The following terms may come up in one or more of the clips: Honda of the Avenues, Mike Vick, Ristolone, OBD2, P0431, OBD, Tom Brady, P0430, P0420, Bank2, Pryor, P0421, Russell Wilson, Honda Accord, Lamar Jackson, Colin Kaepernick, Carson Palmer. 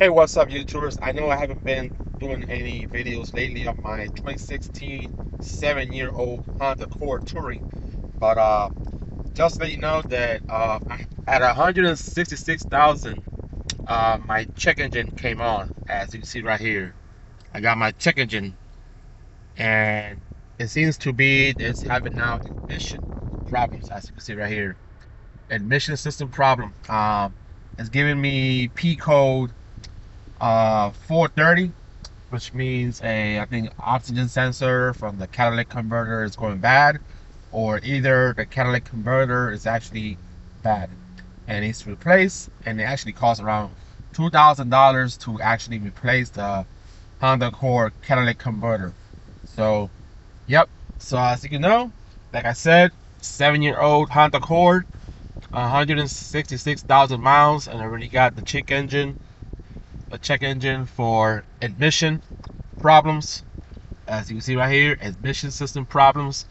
Hey, what's up, YouTubers? I know I haven't been doing any videos lately on my 2016 7-year-old Honda Accord Touring, but just to let you know that at 166,000, my check engine came on, as you can see right here. I got my check engine, and it seems to be it's having now ignition problems, as you can see right here. Ignition system problem. It's giving me P code 430, which means I think oxygen sensor from the catalytic converter is going bad, or either the catalytic converter is actually bad and needs to replace, and it actually costs around $2,000 to actually replace the Honda Accord catalytic converter. So yep, so as you can know, like I said, 7-year-old Honda Accord, 166,000 miles, and I already got the check engine for ignition problems, as you can see right here, ignition system problems.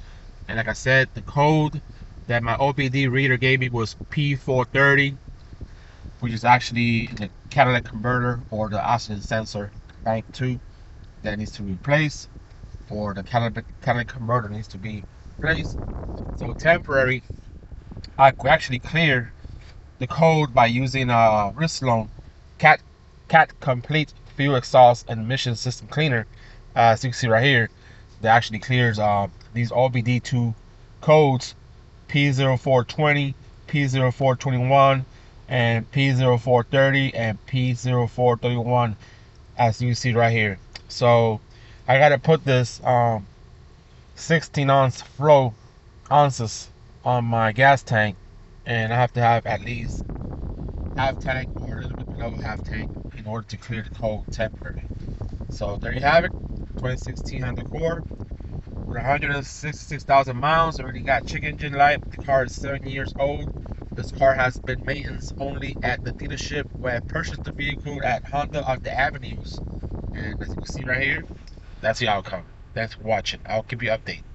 And like I said, the code that my OBD reader gave me was P0430, which is actually the catalytic converter or the oxygen sensor bank 2 that needs to be replaced, or the catalytic converter needs to be replaced. So temporary, I could actually clear the code by using a Ristolone Cat Complete Fuel Exhaust and Emission System Cleaner, as you can see right here, that actually clears these OBD2 codes, P0420, P0421, and P0430, and P0431, as you see right here. So I gotta put this 16-ounce flow ounces on my gas tank, and I have to have at least half tank or a little bit below half tank in order to clear the code temporarily. So there you have it, 2016 Honda Accord with 166,000 miles. Already got check engine light. The car is 7 years old. This car has been maintenance only at the dealership where I purchased the vehicle at Honda of the Avenues. And as you can see right here, that's the outcome. Thanks for watching. I'll keep you updated.